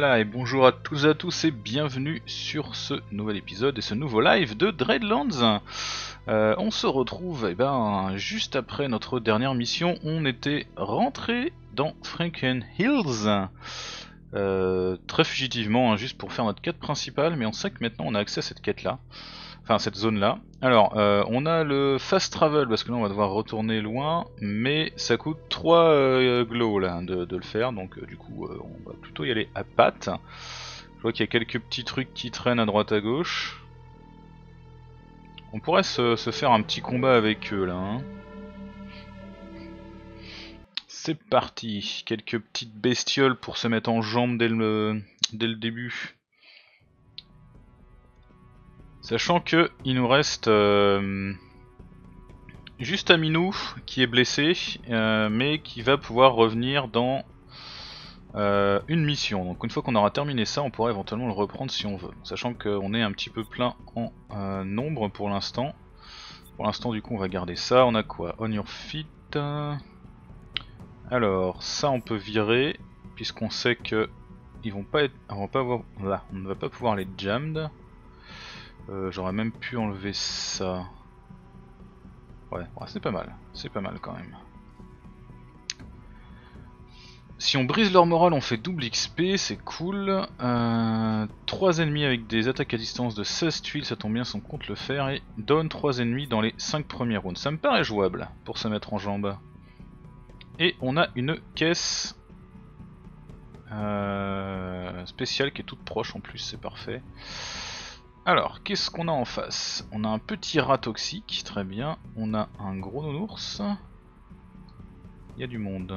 Voilà, et bonjour à tous et bienvenue sur ce nouvel épisode et ce nouveau live de Dreadlands. On se retrouve juste après notre dernière mission. On était rentré dans Frankenhills très fugitivement, juste pour faire notre quête principale, mais on sait que maintenant on a accès à cette quête là, enfin cette zone là. Alors on a le fast travel parce que là on va devoir retourner loin, mais ça coûte 3 glow là de le faire, donc du coup on va plutôt y aller à pattes. Je vois qu'il y a quelques petits trucs qui traînent à droite à gauche. On pourrait se faire un petit combat avec eux là hein. C'est parti, quelques petites bestioles pour se mettre en jambe dès le début. Sachant que il nous reste juste Aminou qui est blessé, mais qui va pouvoir revenir dans une mission. Donc une fois qu'on aura terminé ça, on pourra éventuellement le reprendre si on veut. Sachant qu'on est un petit peu plein en nombre pour l'instant. Pour l'instant du coup on va garder ça. On a quoi? On your feet. Alors ça on peut virer, puisqu'on sait que ils vont pas être. On va pas avoir. Là, on ne va pas pouvoir les jammed. J'aurais même pu enlever ça. Ouais, c'est pas mal quand même. Si on brise leur morale, on fait double XP, c'est cool. 3 ennemis avec des attaques à distance de 16 tuiles, ça tombe bien, son compte le faire. Et donne 3 ennemis dans les 5 premiers rounds. Ça me paraît jouable pour se mettre en jambe. Et on a une caisse spéciale qui est toute proche en plus, c'est parfait. Alors, qu'est-ce qu'on a en face? On a un petit rat toxique, très bien. On a un gros nounours. Il y a du monde.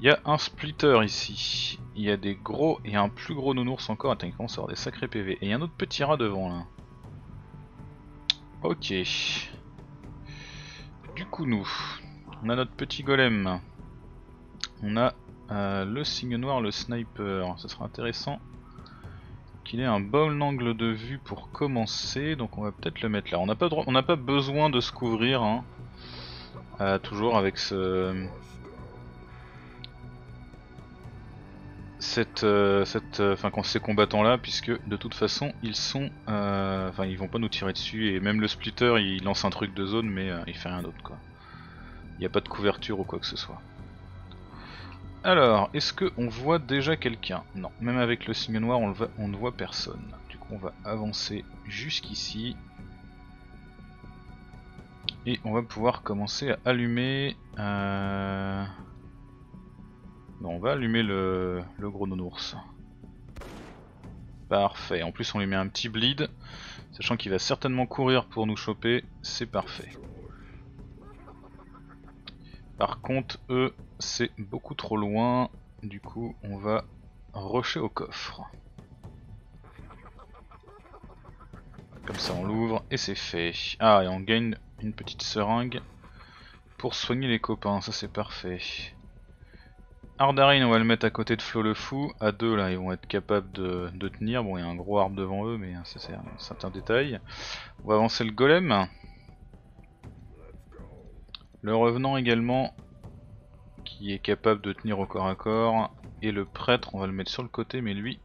Il y a un splitter ici. Il y a des gros et un plus gros nounours encore. Attends, il commence à avoir des sacrés PV. Et il y a un autre petit rat devant là. Ok. Du coup, nous, on a notre petit golem. On a le signe noir, le sniper. Ça sera intéressant. Qu'il ait un bon angle de vue pour commencer, donc on va peut-être le mettre là. On n'a pas, besoin de se couvrir, hein. Toujours avec ces combattants-là, puisque de toute façon ils sont, ils vont pas nous tirer dessus, et même le splitter il lance un truc de zone, mais il fait rien d'autre quoi. Il n'y a pas de couverture ou quoi que ce soit. Alors, est-ce qu'on voit déjà quelqu'un? Non, même avec le signe noir on ne voit personne. Du coup on va avancer jusqu'ici. Et on va pouvoir commencer à allumer... Non, on va allumer le gros nounours. Parfait, en plus on lui met un petit bleed. Sachant qu'il va certainement courir pour nous choper, c'est parfait. Par contre, eux, c'est beaucoup trop loin, du coup on va rusher au coffre. Comme ça on l'ouvre et c'est fait. Ah, et on gagne une petite seringue pour soigner les copains, ça c'est parfait. Ardarin, on va le mettre à côté de Flo le fou, à deux là ils vont être capables de tenir. Bon, il y a un gros arbre devant eux, mais ça c'est un certain détail. On va avancer le golem. Le revenant également, qui est capable de tenir au corps à corps. Et le prêtre, on va le mettre sur le côté, mais lui,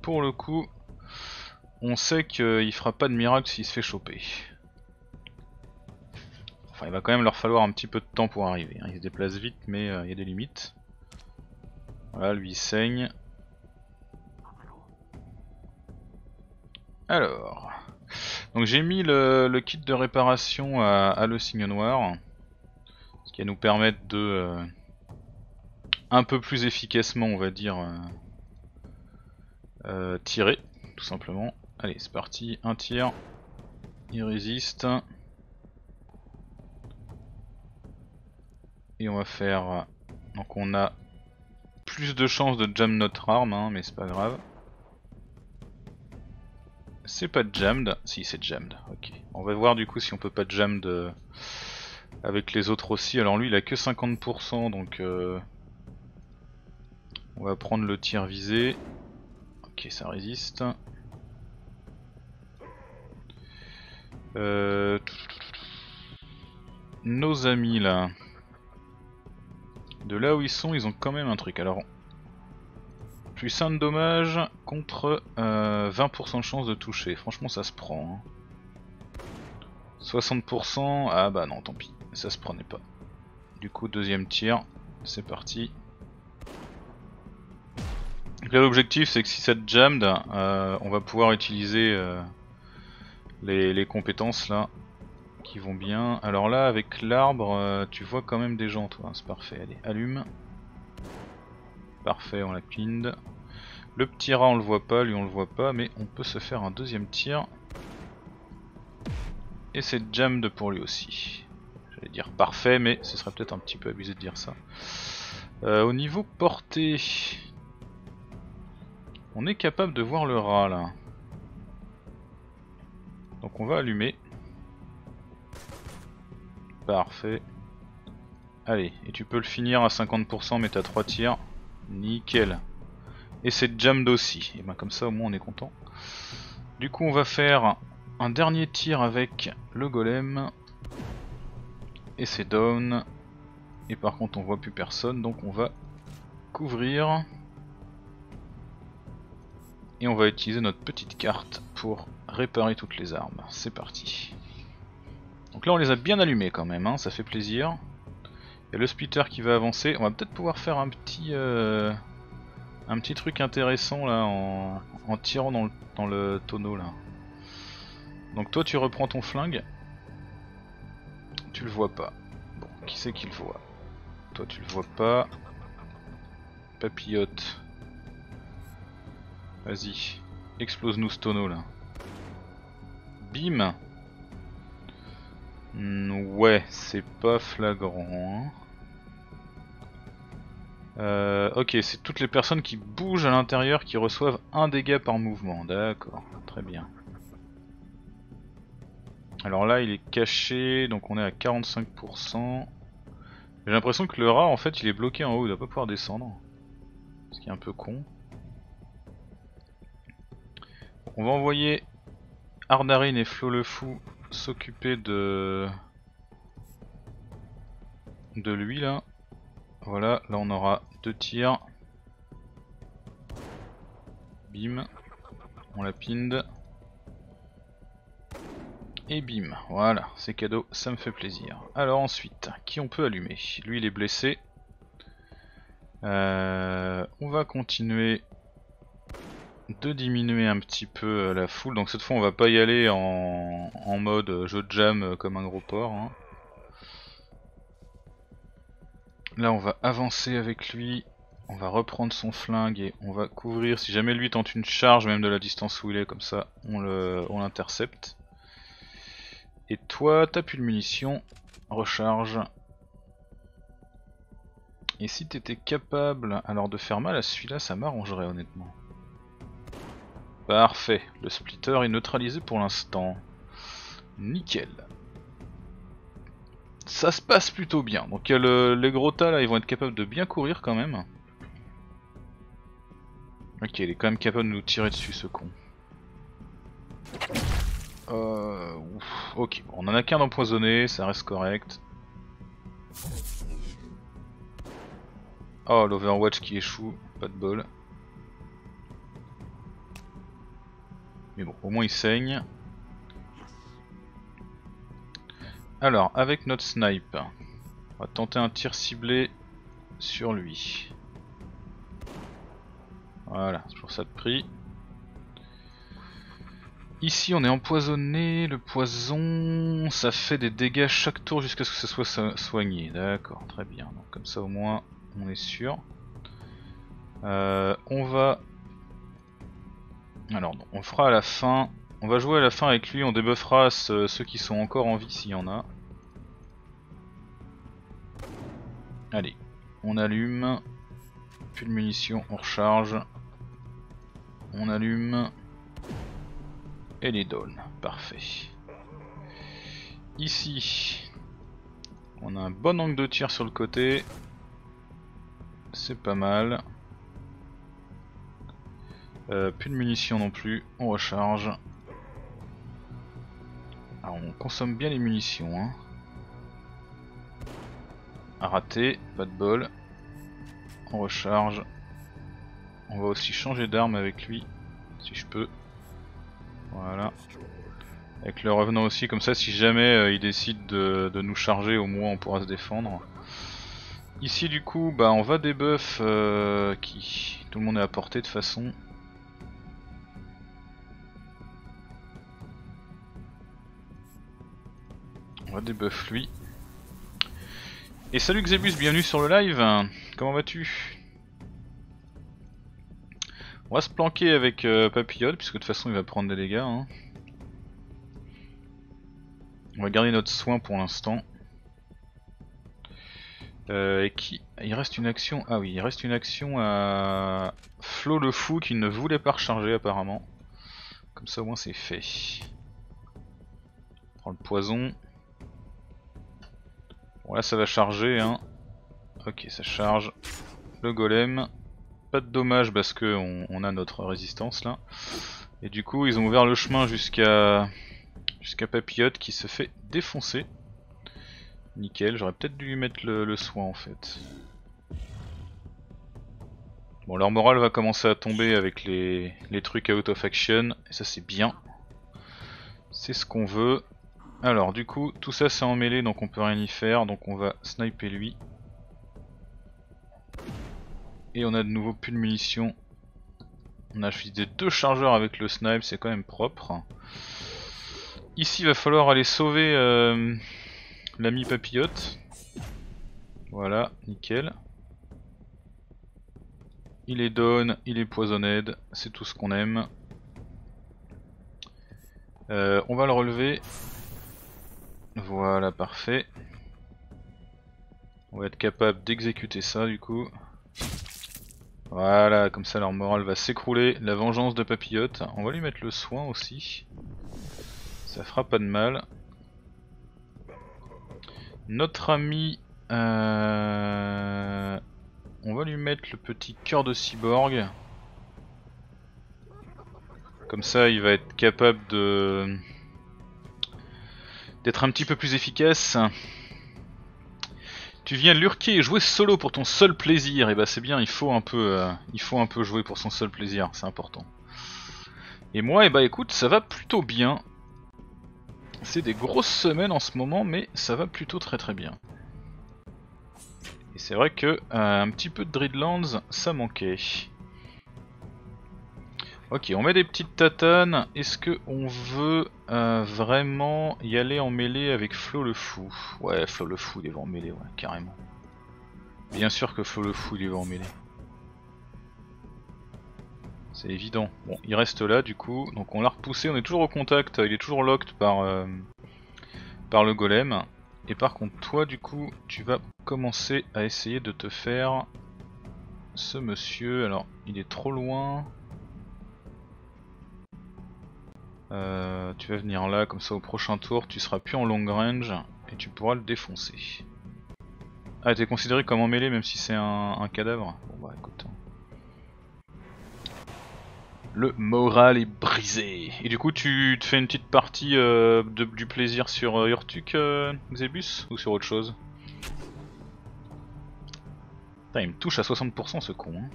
pour le coup, on sait qu'il fera pas de miracle s'il se fait choper. Enfin, il va quand même leur falloir un petit peu de temps pour arriver. Ils se déplacent vite, mais il y a des limites. Voilà, lui il saigne. Alors, donc j'ai mis le kit de réparation à LecygneNoir. Ce qui va nous permettre de un peu plus efficacement, on va dire, tirer, tout simplement. Allez, c'est parti, un tir, il résiste. Et on va faire... Donc on a plus de chances de jam notre arme, hein, mais c'est pas grave. C'est pas jammed, si c'est jammed, ok. On va voir du coup si on peut pas jam de... Avec les autres aussi, alors lui il a que 50%, donc on va prendre le tir visé. Ok, ça résiste. Nos amis là, de là où ils sont, ils ont quand même un truc. Alors plus 5 de dommages contre 20% de chance de toucher. Franchement ça se prend. Hein. 60%, ah bah non tant pis, ça se prenait pas. Du coup deuxième tir, c'est parti. Donc là l'objectif c'est que si ça te jammed, on va pouvoir utiliser les compétences là qui vont bien. Alors là avec l'arbre, tu vois quand même des gens toi, hein, c'est parfait, allez allume. Parfait, on l'a cleaned. Le petit rat on le voit pas, lui on le voit pas, mais on peut se faire un deuxième tir. Et c'est jammed pour lui aussi. J'allais dire parfait, mais ce serait peut-être un petit peu abusé de dire ça. Au niveau portée, on est capable de voir le rat là. Donc on va allumer. Parfait. Allez, et tu peux le finir à 50% mais t'as 3 tirs. Nickel. Et c'est jammed aussi. Et ben comme ça au moins on est content. Du coup on va faire un dernier tir avec le golem. Et c'est down. Et par contre on voit plus personne. Donc on va couvrir. Et on va utiliser notre petite carte pour réparer toutes les armes. C'est parti. Donc là on les a bien allumés quand même, hein, ça fait plaisir. Il y a le splitter qui va avancer, on va peut-être pouvoir faire un petit truc intéressant là en tirant dans le tonneau là. Donc toi tu reprends ton flingue, tu le vois pas. Bon, qui c'est qui le voit? Toi tu le vois pas. Papillote. Vas-y, explose-nous ce tonneau là. Bim. Ouais, c'est pas flagrant. Hein. Ok, c'est toutes les personnes qui bougent à l'intérieur qui reçoivent un dégât par mouvement. D'accord, très bien. Alors là, il est caché, donc on est à 45%. J'ai l'impression que le rat, en fait, il est bloqué en haut, il doit pas pouvoir descendre. Ce qui est un peu con. On va envoyer Ardarin et Flo le fou s'occuper de lui là. Voilà, là on aura 2 tirs. Bim. On l'a pinned. Et bim. Voilà, c'est cadeau, ça me fait plaisir. Alors ensuite, qui on peut allumer? Lui il est blessé. On va continuer de diminuer un petit peu la foule, donc cette fois on va pas y aller en mode jeu de jam comme un gros porc. Hein. Là on va avancer avec lui, on va reprendre son flingue et on va couvrir, si jamais lui tente une charge même de la distance où il est, comme ça on l'intercepte. Et toi t'as plus de munitions, recharge. Et si t'étais capable alors de faire mal à celui-là, ça m'arrangerait honnêtement. Parfait, le splitter est neutralisé pour l'instant. Nickel. Ça se passe plutôt bien. Donc les gros tas là, ils vont être capables de bien courir quand même. Ok, il est quand même capable de nous tirer dessus ce con. Ouf, ok, bon, on en a qu'un d'empoisonné, ça reste correct. Oh, l'Overwatch qui échoue, pas de bol. Mais bon, au moins il saigne. Alors, avec notre snipe, on va tenter un tir ciblé sur lui. Voilà, c'est pour ça de prix. Ici, on est empoisonné. Le poison, ça fait des dégâts chaque tour jusqu'à ce que ce soit soigné. D'accord, très bien. Donc, comme ça, au moins, on est sûr. On va... Alors on le fera à la fin, on va jouer à la fin avec lui, on débuffera ceux qui sont encore en vie s'il y en a. Allez, on allume, plus de munitions, on recharge, on allume, et les downs, parfait. Ici, on a un bon angle de tir sur le côté, c'est pas mal. Plus de munitions non plus, on recharge. Alors on consomme bien les munitions. Hein. Raté, pas de bol. On recharge. On va aussi changer d'arme avec lui, si je peux. Voilà. Avec le revenant aussi, comme ça si jamais il décide de nous charger, au moins on pourra se défendre. Ici du coup, bah on va débuff qui tout le monde est à portée de toute façon. On va débuff lui. Et salut Zebus, bienvenue sur le live, comment vas-tu? On va se planquer avec Papillote, puisque de toute façon il va prendre des dégâts. Hein. On va garder notre soin pour l'instant. Il reste une action. Ah oui, il reste une action à Flo le fou qui ne voulait pas recharger apparemment. Comme ça au moins c'est fait. On prend le poison. Bon là ça va charger hein. Ok, ça charge. Le golem. Pas de dommage parce que on a notre résistance là. Et du coup ils ont ouvert le chemin jusqu'à Papillote qui se fait défoncer. Nickel, j'aurais peut-être dû lui mettre le soin en fait. Bon, leur morale va commencer à tomber avec les trucs out of action, et ça c'est bien. C'est ce qu'on veut. Alors du coup, tout ça c'est emmêlé donc on peut rien y faire, donc on va sniper lui. Et on a de nouveau plus de munitions. On a utilisé 2 chargeurs avec le snipe, c'est quand même propre. Ici il va falloir aller sauver l'ami Papillote. Voilà, nickel. Il est down, il est poisonned, c'est tout ce qu'on aime. On va le relever. Voilà, parfait. On va être capable d'exécuter ça du coup. Voilà, comme ça leur morale va s'écrouler. La vengeance de Papillote. On va lui mettre le soin aussi. Ça fera pas de mal. Notre ami, on va lui mettre le petit cœur de cyborg. Comme ça, il va être capable de d'être un petit peu plus efficace. Tu viens lurker et jouer solo pour ton seul plaisir. Et bah c'est bien, il faut un peu jouer pour son seul plaisir, c'est important. Et moi, et bah écoute, ça va plutôt bien. C'est des grosses semaines en ce moment, mais ça va plutôt très très bien. Et c'est vrai que un petit peu de Dreadlands, ça manquait. Ok, on met des petites tatanes. Est-ce que on veut vraiment y aller en mêlée avec Flo le fou? Ouais, Flo le fou, il est en mêlée, ouais, carrément. Bien sûr que Flo le fou, il est en mêlée. C'est évident. Bon, il reste là du coup, donc on l'a repoussé, on est toujours au contact, il est toujours locked par le golem. Et par contre toi du coup, tu vas commencer à essayer de te faire ce monsieur. Alors, il est trop loin. Tu vas venir là, comme ça au prochain tour, tu seras plus en long range et tu pourras le défoncer. Ah, t'es considéré comme en mêlée même si c'est un cadavre? Bon bah écoute... Le moral est brisé. Et du coup, tu te fais une petite partie du plaisir sur Yurtuk Zebus ou sur autre chose? Putain, il me touche à 60% ce con. Hein.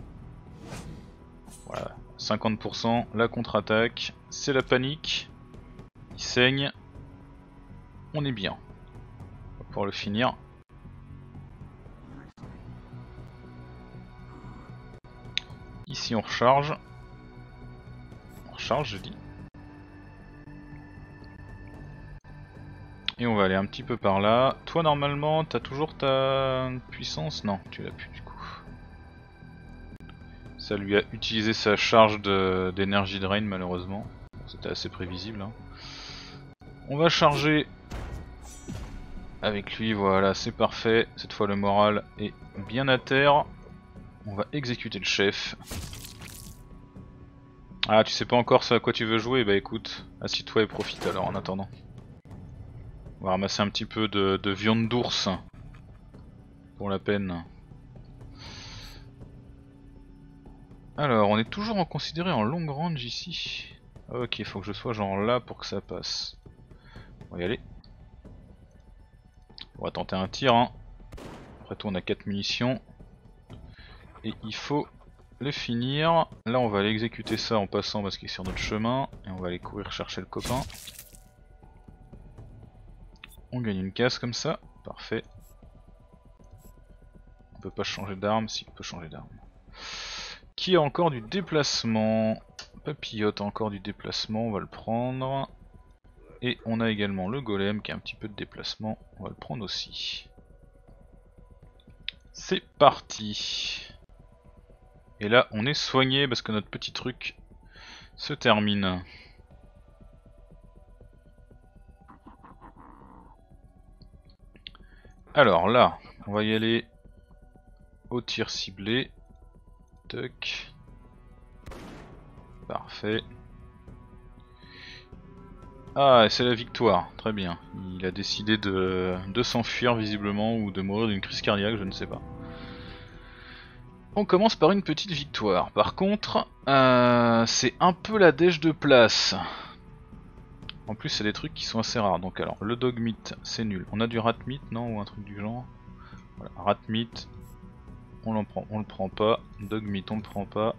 Voilà, 50%, la contre-attaque, c'est la panique. Il saigne. On est bien. On va pouvoir le finir. Ici, on recharge. Charge, je dis. Et on va aller un petit peu par là. Toi, normalement, t'as toujours ta puissance? Non, tu l'as plus du coup. Ça lui a utilisé sa charge d'énergie drain, malheureusement. C'était assez prévisible. Hein. On va charger avec lui. Voilà, c'est parfait. Cette fois, le moral est bien à terre. On va exécuter le chef. Ah, tu sais pas encore ce à quoi tu veux jouer? Bah écoute, assis-toi et profite alors en attendant. On va ramasser un petit peu de viande d'ours. Pour la peine. Alors, on est toujours considéré en long range ici. Ok, faut que je sois genre là pour que ça passe. On va y aller. On va tenter un tir. Hein. Après tout, on a 4 munitions. Et il faut les finir. Là on va aller exécuter ça en passant parce qu'il est sur notre chemin. Et on va aller courir chercher le copain. On gagne une case comme ça. Parfait. On peut pas changer d'arme. Si, on peut changer d'arme. Qui a encore du déplacement? Papillote a encore du déplacement, on va le prendre. Et on a également le golem qui a un petit peu de déplacement, on va le prendre aussi. C'est parti. Et là on est soigné parce que notre petit truc se termine. Alors là, on va y aller au tir ciblé. Tuck. Parfait. Ah, c'est la victoire, très bien. Il a décidé de s'enfuir visiblement ou de mourir d'une crise cardiaque, je ne sais pas. On commence par une petite victoire. Par contre, c'est un peu la dèche de place. En plus, c'est des trucs qui sont assez rares. Donc alors, le dogmeat, c'est nul. On a du ratmeat, non? Ou un truc du genre. Voilà, ratmeat, on le prend pas. Dogmeat, on le prend pas.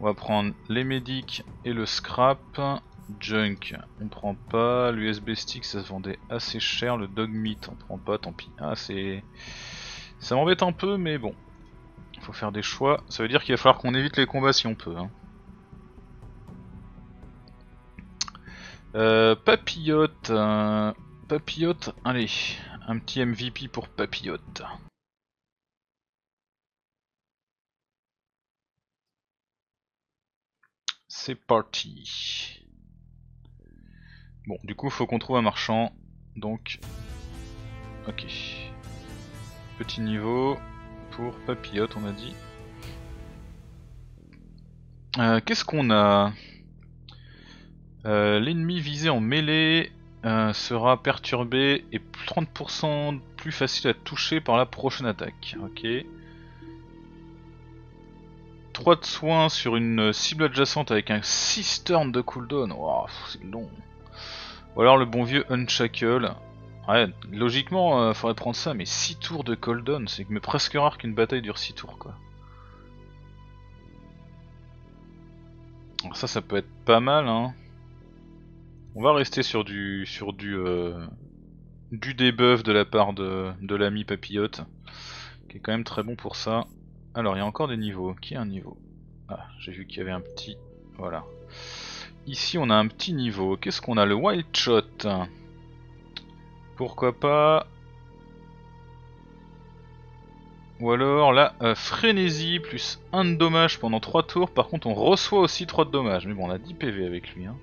On va prendre les médics et le scrap. Junk, on prend pas. L'USB stick, ça se vendait assez cher. Le dog meat, on prend pas, tant pis. Ah, c'est. Ça m'embête un peu, mais bon. Faut faire des choix. Ça veut dire qu'il va falloir qu'on évite les combats si on peut. Hein. Papillote. Papillote, allez. Un petit MVP pour Papillote. C'est parti. Bon, du coup, faut qu'on trouve un marchand. Donc, ok. Petit niveau pour Papillote, on a dit. Qu'est-ce qu'on a? L'ennemi visé en mêlée sera perturbé et 30% plus facile à toucher par la prochaine attaque. Ok. 3 de soins sur une cible adjacente avec un 6 turns de cooldown. Waouh, c'est long. Ou alors le bon vieux Unshackle. Ouais, logiquement, faudrait prendre ça, mais 6 tours de cooldown, c'est presque rare qu'une bataille dure 6 tours, quoi. Alors ça, ça peut être pas mal, hein. On va rester sur du debuff de la part de l'ami Papillote, qui est quand même très bon pour ça. Alors, il y a encore des niveaux. Qui a un niveau? Ah, j'ai vu qu'il y avait un petit... Voilà. Ici on a un petit niveau, qu'est-ce qu'on a? Le wild shot. Pourquoi pas? Ou alors la frénésie plus 1 de dommage pendant 3 tours, par contre on reçoit aussi 3 de dommage. Mais bon, on a 10 PV avec lui. Hein.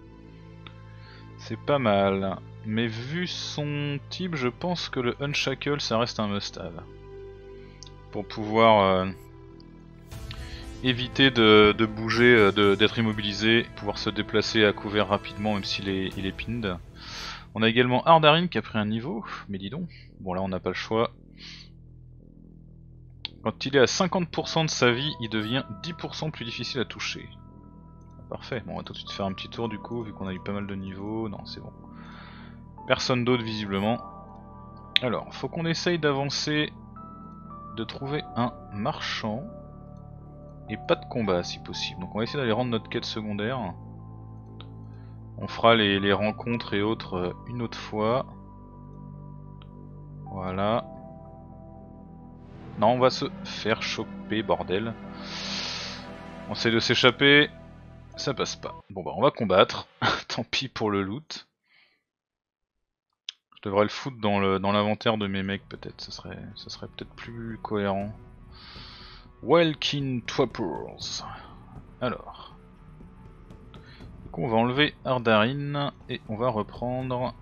C'est pas mal. Mais vu son type, je pense que le Unshackle ça reste un must-have. Pour pouvoir... éviter de bouger, d'être immobilisé, pouvoir se déplacer à couvert rapidement même s'il est pinned. On a également Ardarin qui a pris un niveau, mais dis donc, bon là on n'a pas le choix. Quand il est à 50% de sa vie, il devient 10% plus difficile à toucher. Parfait, bon, on va tout de suite faire un petit tour du coup, vu qu'on a eu pas mal de niveaux, non c'est bon. Personne d'autre visiblement. Alors, faut qu'on essaye d'avancer, de trouver un marchand. Et pas de combat si possible. Donc on va essayer d'aller rendre notre quête secondaire. On fera les rencontres et autres une autre fois. Voilà. Non, on va se faire choper, bordel. On essaie de s'échapper. Ça passe pas. Bon bah on va combattre. Tant pis pour le loot. Je devrais le foutre dans l'inventaire de mes mecs peut-être. Ça serait peut-être plus cohérent. Welkin Twappers. Alors. Du coup on va enlever Ardarin et on va reprendre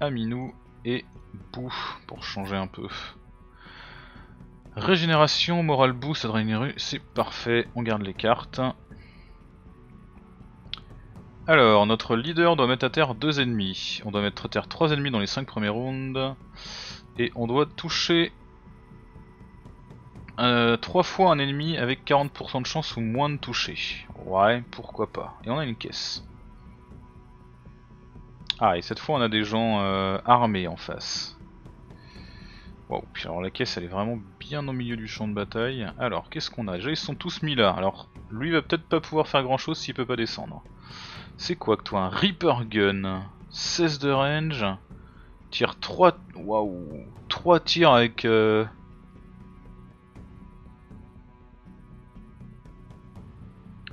Aminou et Bou pour changer un peu. Régénération, morale boost, Adrenaline, c'est parfait, on garde les cartes. Alors, notre leader doit mettre à terre 2 ennemis. On doit mettre à terre 3 ennemis dans les 5 premières rounds. Et on doit toucher 3 fois un ennemi avec 40% de chance ou moins de toucher. Ouais, pourquoi pas. Et on a une caisse. Ah, et cette fois on a des gens armés en face. Waouh, alors la caisse elle est vraiment bien au milieu du champ de bataille. Alors qu'est-ce qu'on a? Déjà ils sont tous mis là. Alors lui va peut-être pas pouvoir faire grand chose s'il peut pas descendre. C'est quoi que toi? Un Reaper Gun, 16 de range, tire 3... Waouh, 3 tirs avec... «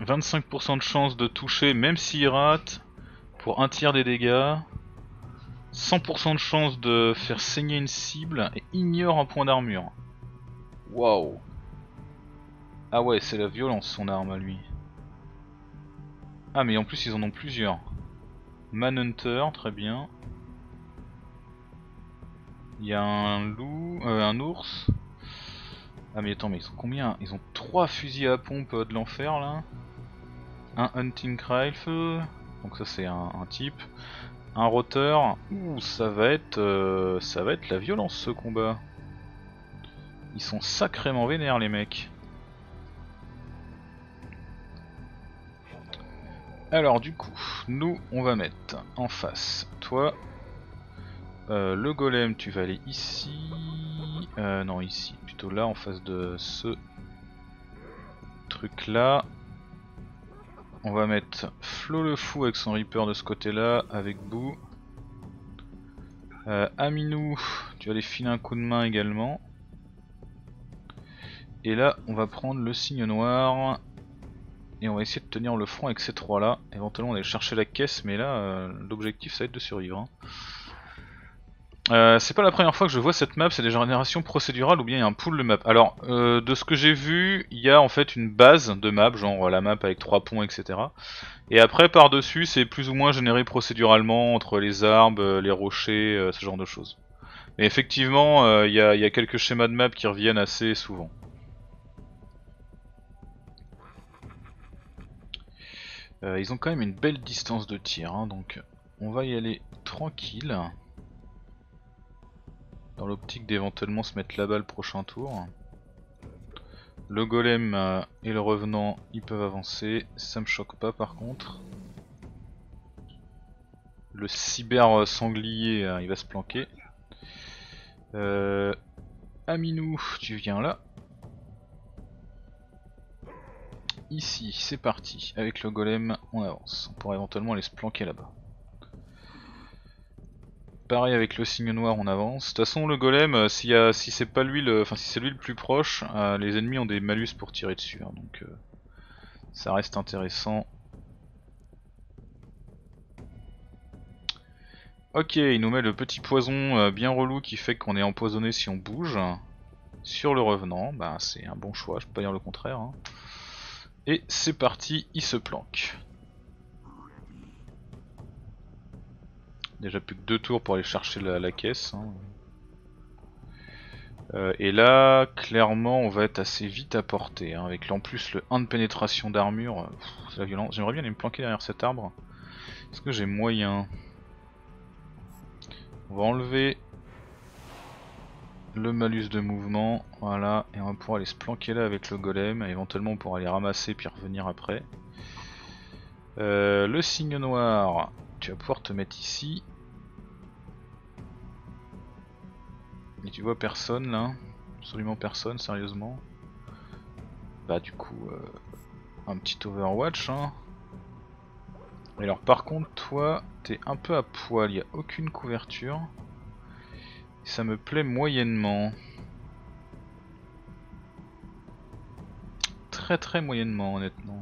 25% de chance de toucher même s'il rate, pour un tiers des dégâts. » 100% de chance de faire saigner une cible et ignore un point d'armure. Waouh. Ah ouais, c'est la violence son arme à lui. Ah mais en plus ils en ont plusieurs. Manhunter, très bien. Il y a un loup, un ours. Ah mais attends, mais ils sont combien? Ils ont 3 fusils à pompe de l'enfer là. Un hunting rifle, donc ça c'est un type. Un roteur, ouh, ça va être la violence ce combat. Ils sont sacrément vénères les mecs. Alors du coup, nous on va mettre en face toi. Le golem, tu vas aller ici. Non ici, plutôt là en face de ce truc là. On va mettre Flo le fou avec son Reaper de ce côté là, avec Boo. Aminou, tu vas aller filer un coup de main également. Et là on va prendre le signe noir. Et on va essayer de tenir le front avec ces trois là. Éventuellement on va aller chercher la caisse, mais là l'objectif ça va être de survivre. Hein. C'est pas la première fois que je vois cette map, c'est des générations procédurales ou bien il y a un pool de map. Alors, de ce que j'ai vu, il y a en fait une base de map, genre la map avec 3 ponts, etc. Et après, par-dessus, c'est plus ou moins généré procéduralement entre les arbres, les rochers, ce genre de choses. Mais effectivement, il y a quelques schémas de map qui reviennent assez souvent. Ils ont quand même une belle distance de tir, hein, donc on va y aller tranquille. Dans l'optique d'éventuellement se mettre là-bas le prochain tour. Le golem et le revenant, ils peuvent avancer, ça me choque pas par contre. Le cyber sanglier, il va se planquer. Aminou, tu viens là. Ici, c'est parti. Avec le golem, on avance. On pourrait éventuellement aller se planquer là-bas. Pareil avec le signe noir on avance. De toute façon le golem si c'est pas lui le. Enfin si c'est lui le plus proche, les ennemis ont des malus pour tirer dessus. Hein, donc ça reste intéressant. Ok, il nous met le petit poison bien relou qui fait qu'on est empoisonné si on bouge. Sur le revenant, bah c'est un bon choix, je peux pas dire le contraire. Hein. Et c'est parti, il se planque. Déjà plus que 2 tours pour aller chercher la caisse. Hein. Et là, clairement, on va être assez vite à portée. Hein, avec en plus le 1 de pénétration d'armure. C'est la violence. J'aimerais bien aller me planquer derrière cet arbre. Est-ce que j'ai moyen? On va enlever le malus de mouvement. Voilà. Et on va pouvoir aller se planquer là avec le golem. Et éventuellement, on pourra aller ramasser puis revenir après. Le signe noir. Tu vas pouvoir te mettre ici. Et tu vois personne là, absolument personne, sérieusement. Bah du coup, un petit Overwatch. Hein. Et alors par contre, toi, t'es un peu à poil, il n'y a aucune couverture. Et ça me plaît moyennement. Très très moyennement, honnêtement.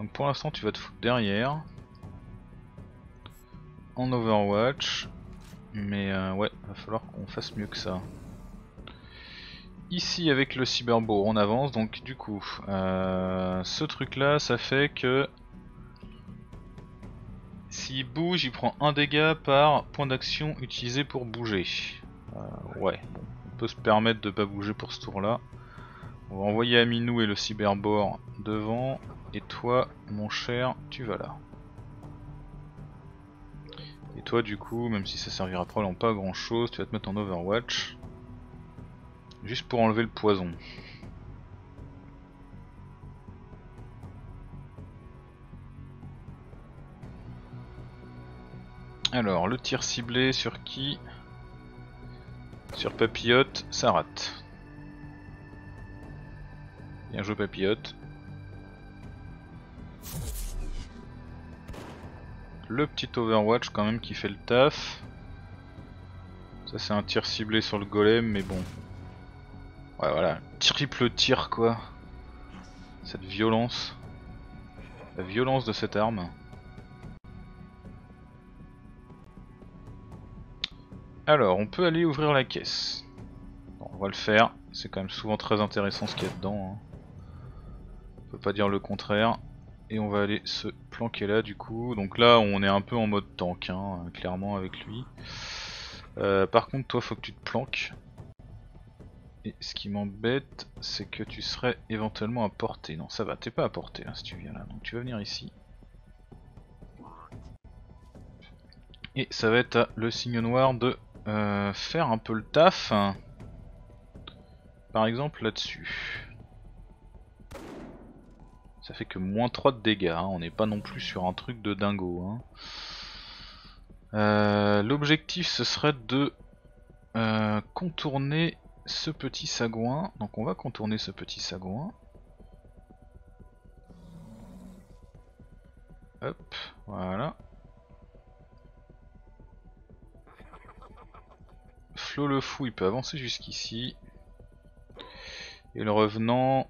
Donc pour l'instant, tu vas te foutre derrière. En Overwatch. Mais ouais, va falloir qu'on fasse mieux que ça. Ici avec le cyberbourg on avance, donc du coup ce truc là ça fait que s'il bouge il prend un dégât par point d'action utilisé pour bouger. Ouais, bon, on peut se permettre de pas bouger pour ce tour là. On va envoyer Aminou et le cyberbourg devant, et toi mon cher tu vas là. Et toi du coup, même si ça servira probablement pas à grand chose, tu vas te mettre en Overwatch. Juste pour enlever le poison. Alors, le tir ciblé sur qui? Sur Papillote, ça rate. Bien joué Papillote. Le petit Overwatch quand même qui fait le taf. Ça c'est un tir ciblé sur le golem mais bon. Ouais voilà, triple tir quoi. Cette violence. La violence de cette arme. Alors on peut aller ouvrir la caisse. Bon, on va le faire, c'est quand même souvent très intéressant ce qu'il y a dedans. Hein. On peut pas dire le contraire. Et on va aller se planquer là du coup. Donc là on est un peu en mode tank hein, clairement avec lui. Par contre toi faut que tu te planques. Et ce qui m'embête c'est que tu serais éventuellement à portée. Non ça va, t'es pas à portée hein, si tu viens là. Donc tu vas venir ici. Et ça va être à LecygneNoir de faire un peu le taf. Par exemple là dessus. Ça fait que moins 3 de dégâts, hein. On n'est pas non plus sur un truc de dingo. Hein. L'objectif ce serait de contourner ce petit sagouin. Donc on va contourner ce petit sagouin. Hop, voilà. Flo le fou il peut avancer jusqu'ici. Et le revenant,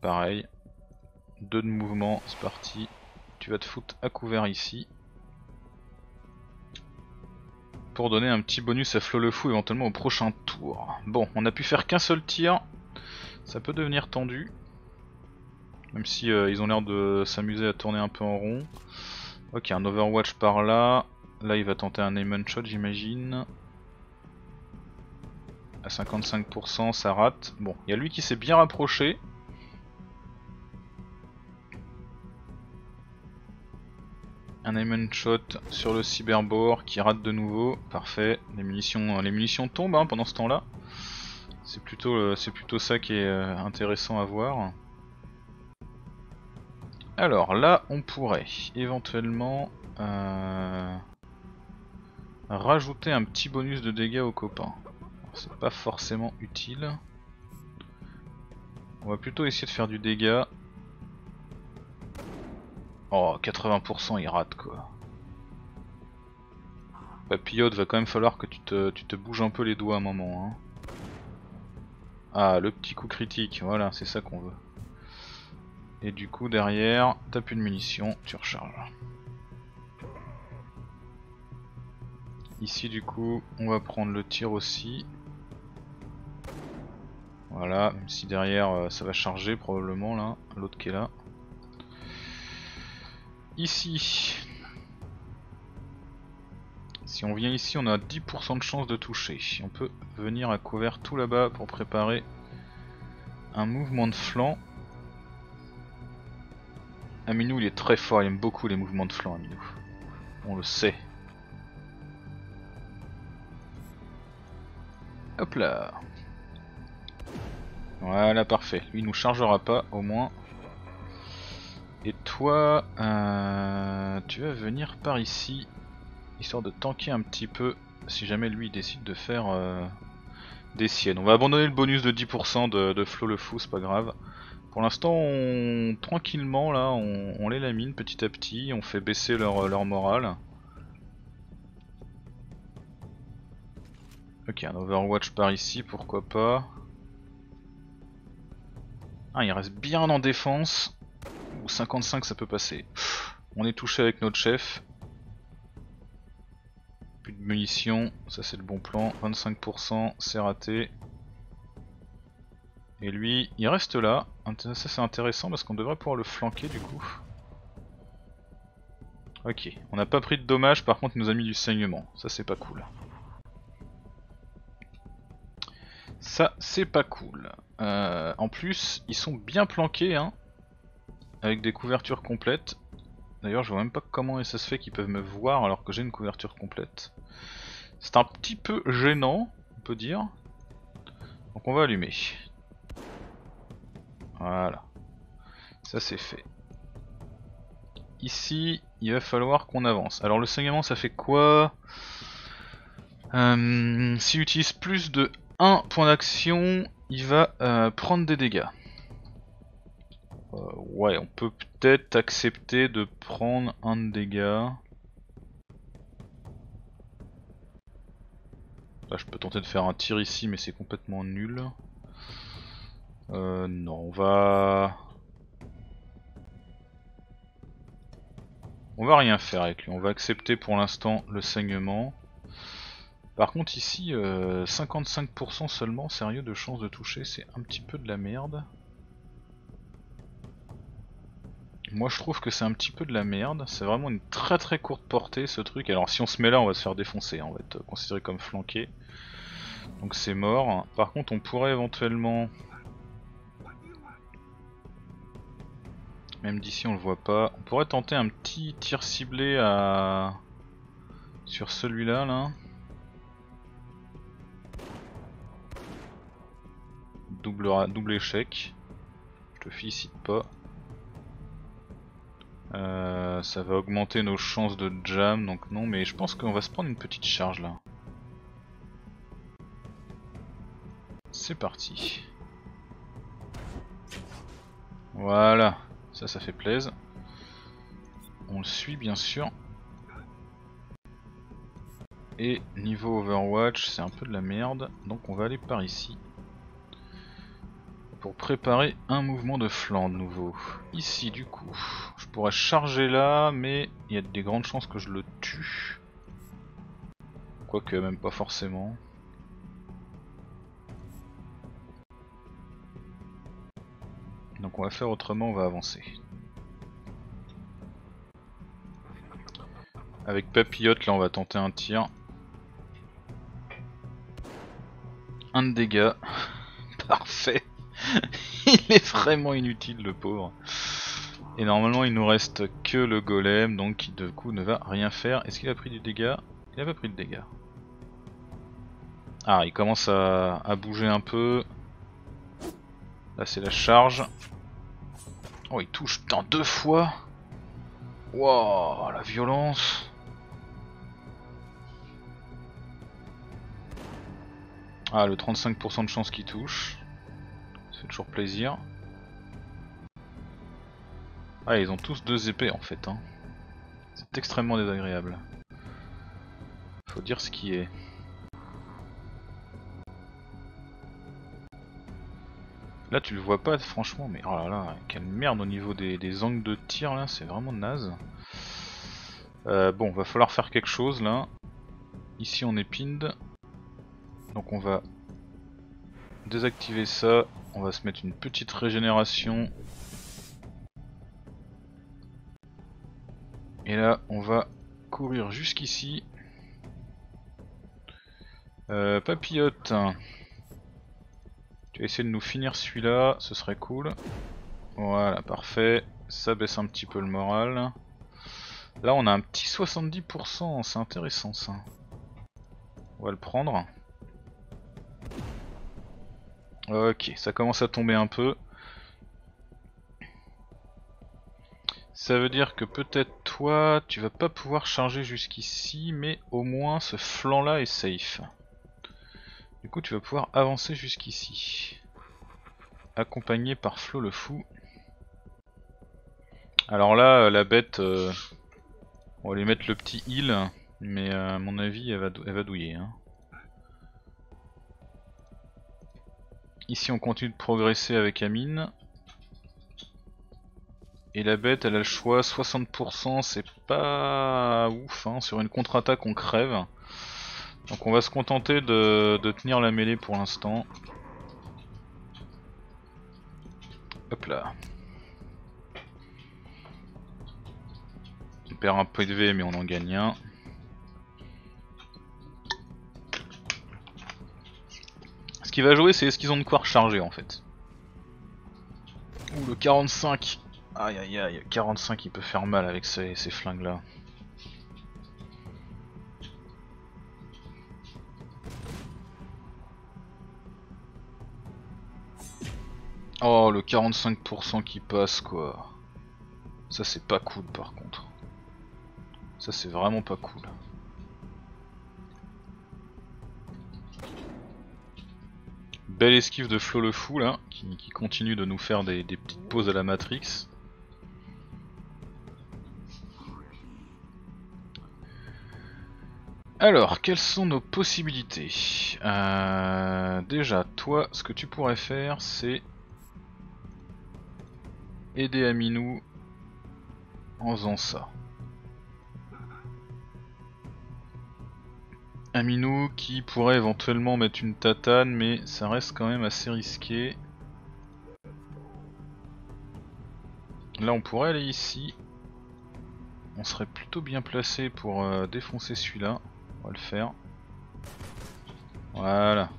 pareil, 2 de mouvement, c'est parti, tu vas te foutre à couvert ici. Pour donner un petit bonus à Flo le fou éventuellement au prochain tour. Bon, on a pu faire qu'un seul tir, ça peut devenir tendu. Même si ils ont l'air de s'amuser à tourner un peu en rond. Ok, un Overwatch par là, là il va tenter un aim and shot j'imagine. À 55% ça rate. Bon, il y a lui qui s'est bien rapproché. Un aim and shot sur le cyberbore qui rate de nouveau. Parfait. Les munitions tombent hein, pendant ce temps-là. C'est plutôt ça qui est intéressant à voir. Alors là, on pourrait éventuellement rajouter un petit bonus de dégâts aux copains. C'est pas forcément utile. On va plutôt essayer de faire du dégât. Oh, 80% il rate quoi. Papillote, va quand même falloir que tu te bouges un peu les doigts à un moment. Hein. Ah, le petit coup critique, voilà, c'est ça qu'on veut. Et du coup, derrière, t'as plus de munitions, tu recharges. Ici, du coup, on va prendre le tir aussi. Voilà, même si derrière ça va charger probablement là, l'autre qui est là. Ici, si on vient ici on a 10% de chance de toucher. On peut venir à couvert tout là-bas pour préparer un mouvement de flanc. Aminou il est très fort, il aime beaucoup les mouvements de flanc Aminou. On le sait. Hop là. Voilà parfait, lui il nous chargera pas au moins. Et toi, tu vas venir par ici, histoire de tanker un petit peu, si jamais lui il décide de faire des siennes. On va abandonner le bonus de 10% de Flo le fou, c'est pas grave. Pour l'instant, tranquillement, là, on les lamine petit à petit, on fait baisser leur morale. Ok, un Overwatch par ici, pourquoi pas. Ah, il reste bien en défense. 55 ça peut passer. On est touché avec notre chef. Plus de munitions, ça c'est le bon plan. 25% c'est raté. Et lui il reste là. Ça c'est intéressant parce qu'on devrait pouvoir le flanquer du coup. Ok, on n'a pas pris de dommages, par contre il nous a mis du saignement. Ça c'est pas cool. Ça c'est pas cool. En plus ils sont bien planqués hein. Avec des couvertures complètes. D'ailleurs je vois même pas comment ça se fait qu'ils peuvent me voir alors que j'ai une couverture complète. C'est un petit peu gênant, on peut dire. Donc on va allumer. Voilà. Ça c'est fait. Ici, il va falloir qu'on avance. Alors le saignement ça fait quoi? S'il utilise plus de 1 point d'action, il va prendre des dégâts. Ouais, on peut peut-être accepter de prendre un de dégâts. Là, je peux tenter de faire un tir ici, mais c'est complètement nul. Non, on va rien faire avec lui. On va accepter pour l'instant le saignement. Par contre ici, 55% seulement, sérieux, de chance de toucher, c'est un petit peu de la merde. Moi je trouve que c'est un petit peu de la merde, c'est vraiment une très très courte portée ce truc. Alors si on se met là, on va se faire défoncer, hein. On va être considéré comme flanqué. Donc c'est mort. Par contre on pourrait éventuellement... Même d'ici on le voit pas. On pourrait tenter un petit tir ciblé à... sur celui-là là. Double échec. Je te félicite pas. Ça va augmenter nos chances de jam, donc non, mais je pense qu'on va se prendre une petite charge là. C'est parti. Voilà, ça fait plaisir. On le suit bien sûr. Et niveau Overwatch, c'est un peu de la merde, donc on va aller par ici. Pour préparer un mouvement de flanc de nouveau. Ici du coup, je pourrais charger là, mais il y a des grandes chances que je le tue. Quoique même pas forcément. Donc on va faire autrement, on va avancer. Avec Papillote là on va tenter un tir. Un de dégâts. Parfait. Il est vraiment inutile le pauvre. Et normalement il nous reste que le golem, donc qui de coup ne va rien faire. Est-ce qu'il a pris du dégât? Il n'a pas pris de dégâts. Ah, il commence à bouger un peu. Là c'est la charge. Oh, il touche dans 2 fois. Wow, la violence. Ah, le 35% de chance qu'il touche. C'est toujours plaisir. Ah, ils ont tous 2 épées en fait, hein. C'est extrêmement désagréable. Faut dire ce qui est. Là tu le vois pas franchement, mais oh là là, quelle merde au niveau des angles de tir là, c'est vraiment naze. Bon, va falloir faire quelque chose là. Ici on est pinned. Donc on va désactiver ça. On va se mettre une petite régénération. Et là, on va courir jusqu'ici. Papillote, tu vas essayer de nous finir celui-là, ce serait cool. Voilà, parfait. Ça baisse un petit peu le moral. Là, on a un petit 70%, c'est intéressant ça. On va le prendre. Ok, ça commence à tomber un peu. Ça veut dire que peut-être toi, tu vas pas pouvoir charger jusqu'ici, mais au moins ce flanc là est safe. Du coup tu vas pouvoir avancer jusqu'ici. Accompagné par Flo le fou. Alors là, la bête, on va lui mettre le petit heal, mais à mon avis elle va douiller, hein. Ici on continue de progresser avec Amine. Et la bête elle a le choix, 60% c'est pas ouf, hein. Sur une contre-attaque on crève. Donc on va se contenter de tenir la mêlée pour l'instant. Hop là. On perd un peu de V mais on en gagne un. Ce qui va jouer, c'est est-ce qu'ils ont de quoi recharger en fait. Ouh, le 45. Aïe aïe aïe, 45 il peut faire mal avec ces flingues là. Oh, le 45% qui passe quoi. Ça c'est pas cool par contre. Ça c'est vraiment pas cool. Belle esquive de Flo le fou là, qui continue de nous faire des petites pauses à la Matrix. Alors, quelles sont nos possibilités? Déjà, toi, ce que tu pourrais faire, c'est aider Aminou en faisant ça. Aminou qui pourrait éventuellement mettre une tatane, mais ça reste quand même assez risqué. Là, on pourrait aller ici. On serait plutôt bien placé pour défoncer celui-là. On va le faire. Voilà.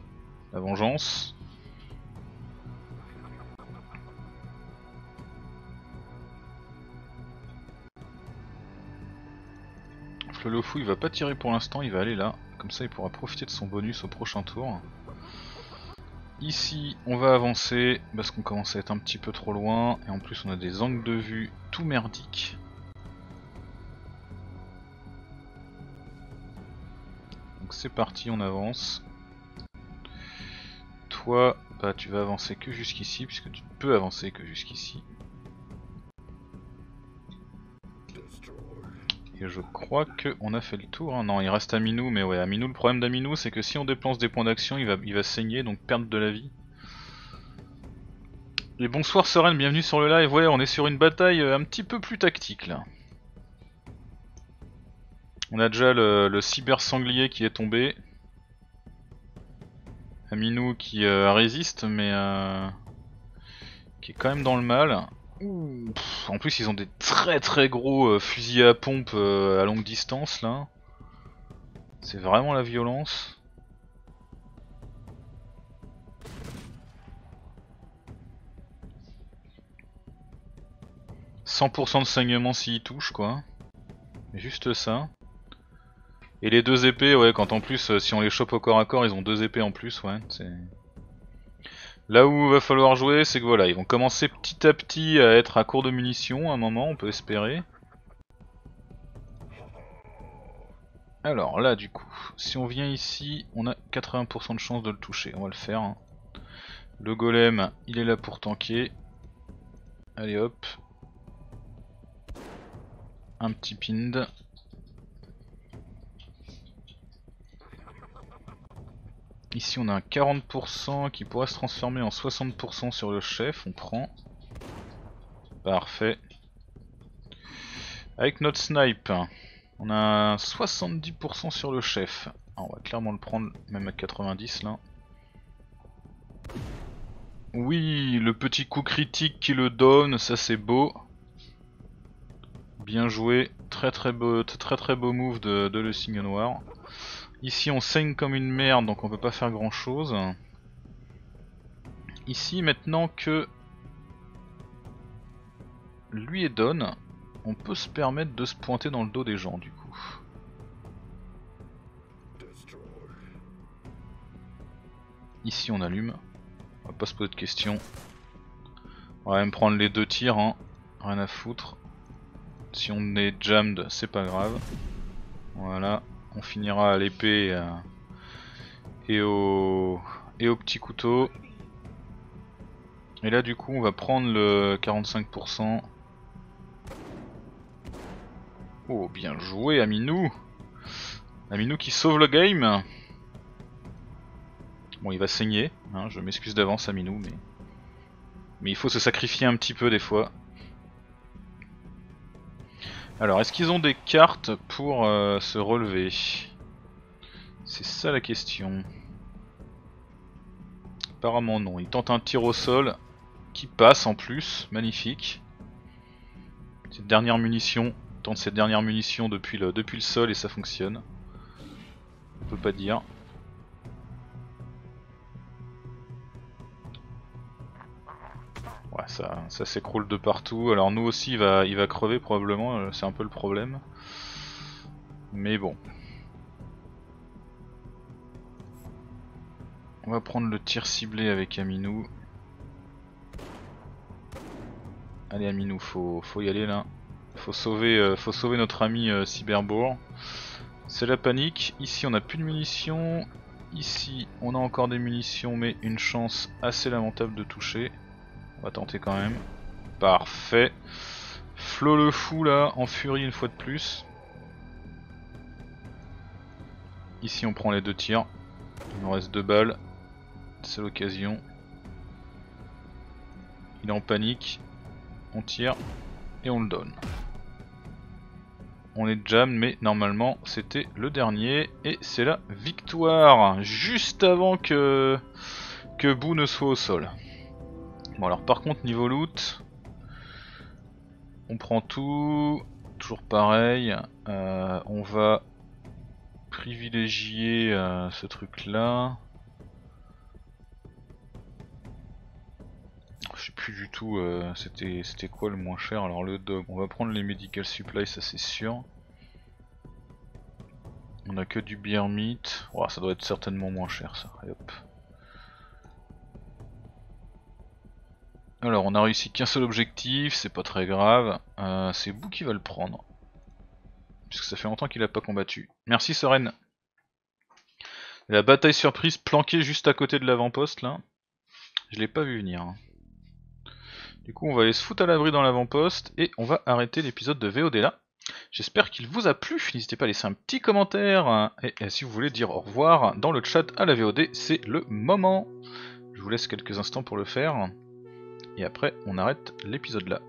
La vengeance. Flo le fou, il va pas tirer pour l'instant, il va aller là. Comme ça, il pourra profiter de son bonus au prochain tour. Ici, on va avancer parce qu'on commence à être un petit peu trop loin. Et en plus, on a des angles de vue tout merdiques. C'est parti, on avance. Toi, bah, tu vas avancer que jusqu'ici, puisque tu ne peux avancer que jusqu'ici. Et je crois qu'on a fait le tour. Hein. Non, il reste Aminou, mais ouais, Aminou, le problème d'Aminou, c'est que si on dépense des points d'action, il va saigner, donc perdre de la vie. Et bonsoir Seren, bienvenue sur le live. Ouais, on est sur une bataille un petit peu plus tactique là. On a déjà le cyber sanglier qui est tombé. Aminou qui résiste mais qui est quand même dans le mal. Pff, en plus ils ont des très gros fusils à pompe à longue distance là. C'est vraiment la violence. « 100% de saignement s'il touche quoi. » Juste ça. Et les deux épées, ouais, quand en plus, si on les chope au corps à corps, ils ont deux épées en plus, ouais. Là où va falloir jouer, c'est que voilà, ils vont commencer petit à petit à être à court de munitions, à un moment, on peut espérer. Alors là, du coup, si on vient ici, on a 80% de chance de le toucher, on va le faire. Hein. Le golem, il est là pour tanker. Allez hop. Un petit pind. Ici on a un 40% qui pourra se transformer en 60% sur le chef, on prend. Parfait. Avec notre snipe, on a 70% sur le chef. Alors, on va clairement le prendre même à 90 là. Oui, le petit coup critique qui le donne, ça c'est beau. Bien joué, très beau move de LecygneNoir. Ici on saigne comme une merde donc on peut pas faire grand chose. Ici maintenant que lui est donne, on peut se permettre de se pointer dans le dos des gens du coup. Ici on allume, on va pas se poser de questions. On va même prendre les deux tirs, hein. Rien à foutre. Si on est jammed, c'est pas grave. Voilà, on finira à l'épée et au petit couteau. Et là du coup on va prendre le 45%. Oh bien joué Aminou. Aminou qui sauve le game. Bon il va saigner, hein, je m'excuse d'avance Aminou mais il faut se sacrifier un petit peu des fois. Alors, est-ce qu'ils ont des cartes pour se relever? C'est ça la question. Apparemment non. Ils tentent un tir au sol qui passe en plus. Magnifique. Cette dernière munition. Ils tentent cette dernière munition depuis le sol et ça fonctionne. On peut pas dire. Ouais, ça s'écroule de partout. Alors nous aussi il va crever probablement, c'est un peu le problème. Mais bon. On va prendre le tir ciblé avec Aminou. Allez Aminou, faut y aller là. Faut sauver notre ami Cyberbourg. C'est la panique. Ici on n'a plus de munitions. Ici, on a encore des munitions, mais une chance assez lamentable de toucher. On va tenter quand même. Parfait. Flo le fou là, en furie une fois de plus. Ici, on prend les deux tirs. Il nous reste 2 balles. C'est l'occasion. Il est en panique. On tire et on le donne. On est jam, mais normalement c'était le dernier et c'est la victoire juste avant que Boo ne soit au sol. Bon alors par contre niveau loot, on prend tout, toujours pareil, on va privilégier ce truc là. Je sais plus du tout, c'était quoi le moins cher? Alors le dog, on va prendre les medical supplies, ça c'est sûr. On a que du beer meat. Oh, ça doit être certainement moins cher ça. Et hop. Alors on a réussi qu'un seul objectif, c'est pas très grave. C'est Boo qui va le prendre. Puisque ça fait longtemps qu'il a pas combattu. Merci Seren. La bataille surprise planquée juste à côté de l'avant-poste là. Je l'ai pas vu venir. Hein. Du coup on va aller se foutre à l'abri dans l'avant-poste et on va arrêter l'épisode de VOD là. J'espère qu'il vous a plu, n'hésitez pas à laisser un petit commentaire et si vous voulez dire au revoir dans le chat à la VOD, c'est le moment. Je vous laisse quelques instants pour le faire et après on arrête l'épisode là.